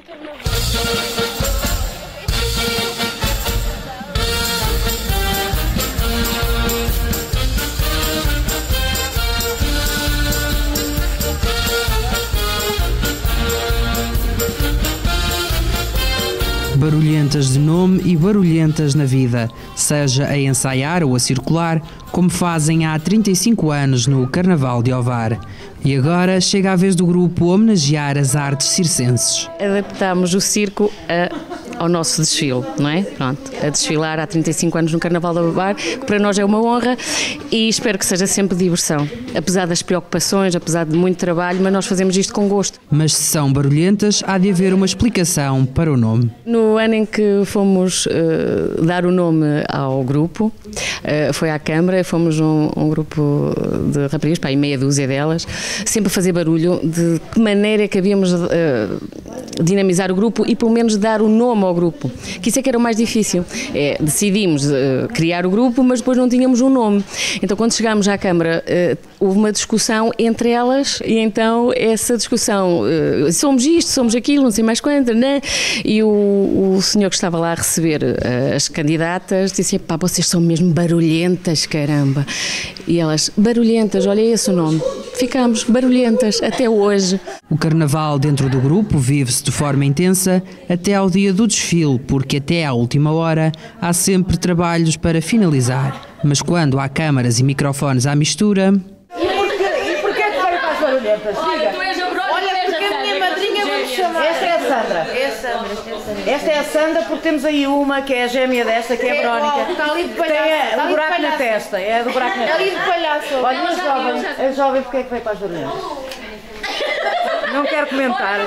o carnaval. Barulhentas de nome e barulhentas na vida, seja a ensaiar ou a circular, como fazem há 35 anos no Carnaval de Ovar. E agora chega a vez do grupo homenagear as artes circenses. Adaptámos o circo ao nosso desfile, não é? Pronto, a desfilar há 35 anos no Carnaval da Babar, que para nós é uma honra e espero que seja sempre diversão. Apesar das preocupações, apesar de muito trabalho, mas nós fazemos isto com gosto. Mas se são barulhentas, há de haver uma explicação para o nome. No ano em que fomos dar o nome ao grupo, foi à Câmara, fomos um grupo de raparigas, pá, e meia dúzia delas, sempre a fazer barulho, de que maneira é que havíamos dinamizar o grupo e pelo menos dar o nome ao grupo, que isso é que era o mais difícil. Decidimos criar o grupo, mas depois não tínhamos um nome. Então quando chegámos à Câmara, houve uma discussão entre elas e então essa discussão, somos isto, somos aquilo, não sei mais quanto, né? E o senhor que estava lá a receber as candidatas disse, pá, vocês são mesmo barulhentas, caramba. E elas, barulhentas, olha esse o nome. Ficámos barulhentas até hoje. O carnaval dentro do grupo vive-se de forma intensa até ao dia do desfile, porque até à última hora há sempre trabalhos para finalizar. Mas quando há câmaras e microfones à mistura... E porquê é que vai para as barulhentas? Olha, tu és a Verónica, olha, porque a minha madrinha vai me chamar. Esta é a Sandra. Esta é a Sandra, porque temos aí uma que é a gêmea desta, que é a Verónica. Está ali de palhaço. Tem o buraco na testa. É do buraco na testa. Ali de palhaço. Olha, a jovem, porque é que vai para as barulhentas? Não quero comentar.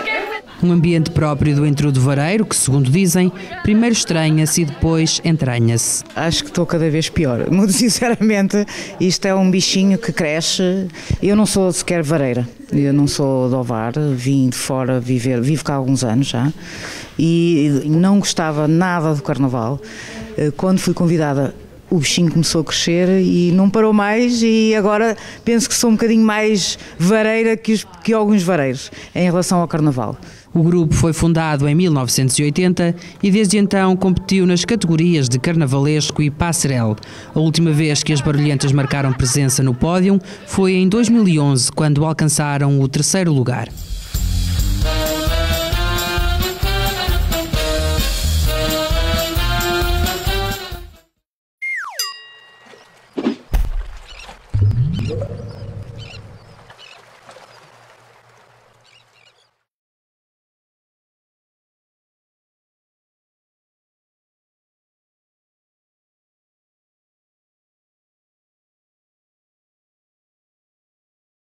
Um ambiente próprio do entrodovareiro que, segundo dizem, primeiro estranha-se e depois entranha-se. Acho que estou cada vez pior. Muito sinceramente, isto é um bichinho que cresce. Eu não sou sequer vareira. Eu não sou de Ovar. Vim de fora viver. Vivo cá há alguns anos já. E não gostava nada do carnaval. Quando fui convidada... O bichinho começou a crescer e não parou mais e agora penso que sou um bocadinho mais vareira que alguns vareiros em relação ao carnaval. O grupo foi fundado em 1980 e desde então competiu nas categorias de carnavalesco e passarel. A última vez que as barulhentas marcaram presença no pódio foi em 2011, quando alcançaram o 3º lugar.